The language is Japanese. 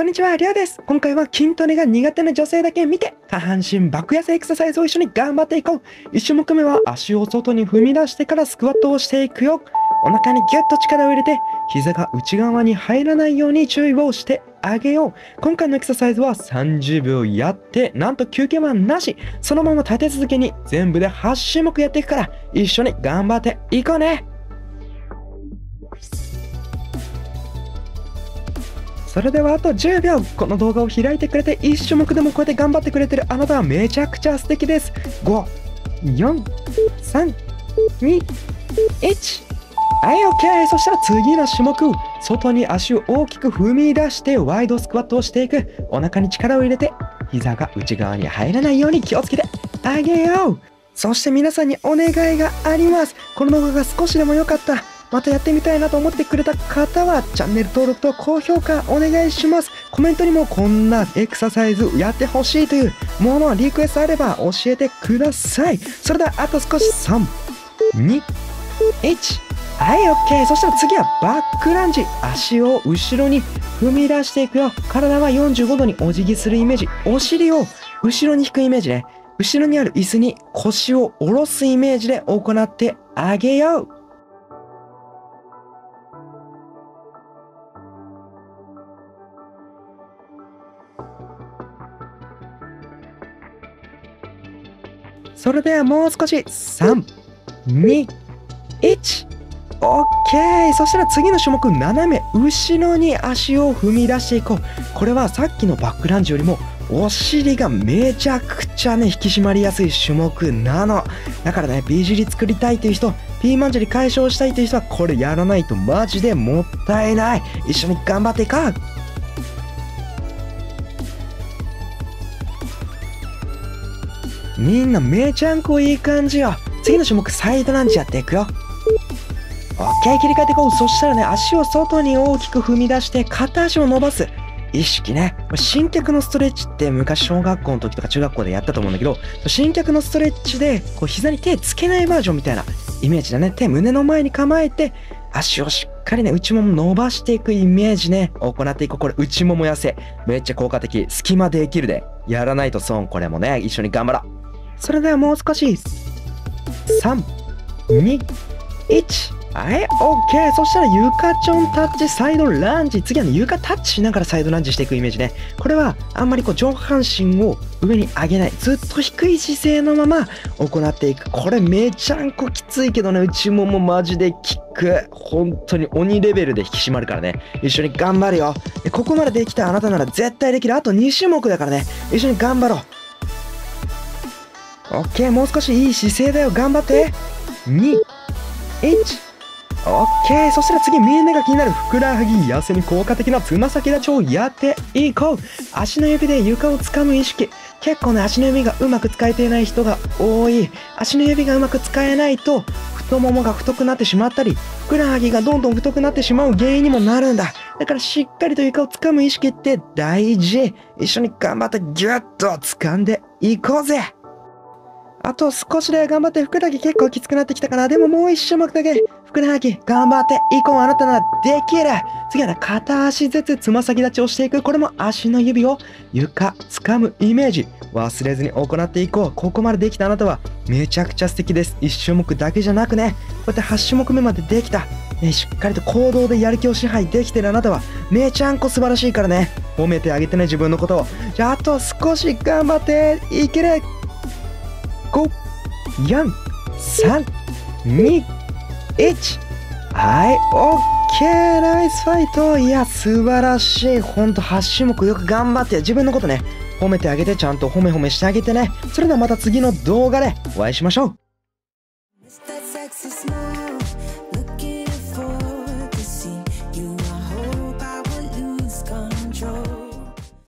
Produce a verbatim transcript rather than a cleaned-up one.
こんにちは、りょうです。今回は筋トレが苦手な女性だけ見て、下半身爆痩せエクササイズを一緒に頑張っていこう。いち種目目は足を外に踏み出してからスクワットをしていくよ。お腹にギュッと力を入れて、膝が内側に入らないように注意をしてあげよう。今回のエクササイズはさんじゅうびょうやって、なんと休憩はなし。そのまま立て続けに全部ではち種目やっていくから、一緒に頑張っていこうね。それではあとじゅうびょう。この動画を開いてくれていち種目でもこうやって頑張ってくれてるあなたはめちゃくちゃ素敵です。ご よん さん に いち。はい、 OK。 そしたら次の種目、外に足を大きく踏み出してワイドスクワットをしていく。お腹に力を入れて膝が内側に入らないように気をつけてあげよう。そして皆さんにお願いがあります。この動画が少しでも良かった、またやってみたいなと思ってくれた方はチャンネル登録と高評価お願いします。コメントにもこんなエクササイズやってほしいというものリクエストあれば教えてください。それではあと少しさん に いち。はい、OK。そしたら次はバックランジ。足を後ろに踏み出していくよ。体はよんじゅうごどにお辞儀するイメージ。お尻を後ろに引くイメージね。後ろにある椅子に腰を下ろすイメージで行ってあげよう。それではもう少しさん に いち。 OK。 そしたら次の種目、斜め後ろに足を踏み出していこう。これはさっきのバックランジよりもお尻がめちゃくちゃね引き締まりやすい種目なのだからね、美尻作りたいという人、ピーマン尻解消したいという人はこれやらないとマジでもったいない。一緒に頑張っていこう。みんなめちゃんこいい感じよ。次の種目、サイドランジやっていくよ。 OK、 切り替えていこう。そしたらね、足を外に大きく踏み出して片足を伸ばす意識ね。伸脚のストレッチって昔小学校の時とか中学校でやったと思うんだけど、伸脚のストレッチでこう膝に手つけないバージョンみたいなイメージだね。手胸の前に構えて足をしっかりね内もも伸ばしていくイメージね行っていこう。これ内もも痩せめっちゃ効果的。隙間できるでやらないと損。これもね一緒に頑張ろう。それではもう少しさん に いち。はい、 OK。 そしたら床ちょんタッチサイドランジ。次は、ね、床タッチしながらサイドランジしていくイメージね。これはあんまりこう上半身を上に上げない、ずっと低い姿勢のまま行っていく。これめちゃんこきついけどね、内ももマジで効く。本当に鬼レベルで引き締まるからね、一緒に頑張るよ。ここまでできたあなたなら絶対できる。あとに種目だからね、一緒に頑張ろう。OK、 もう少しいい姿勢だよ、頑張って。に いち。 OK、 そしたら次みんなが気になるふくらはぎ痩せに効果的なつま先立ちをやっていこう。足の指で床を掴む意識。結構ね、足の指がうまく使えていない人が多い。足の指がうまく使えないと太ももが太くなってしまったり、ふくらはぎがどんどん太くなってしまう原因にもなるんだ。だからしっかりと床を掴む意識って大事。一緒に頑張ってギュッと掴んでいこうぜ。あと少しで頑張って、ふくらはぎ結構きつくなってきたかな。でももう一種目だけ、ふくらはぎ頑張っていこう。あなたならできる。次はね、片足ずつつま先立ちをしていく。これも足の指を床掴むイメージ忘れずに行っていこう。ここまでできたあなたはめちゃくちゃ素敵です。いち種目だけじゃなくね、こうやってはち種目目までできた、ね、しっかりと行動でやる気を支配できてるあなたはめちゃんこ素晴らしいからね、褒めてあげてね自分のことを。じゃああと少し頑張っていける。ご よん さん に いち。はい、 OK、 ナイスファイト。いや素晴らしい。ほんとはち種目よく頑張って、自分のことね褒めてあげて、ちゃんと褒め褒めしてあげてね。それではまた次の動画でお会いしましょう。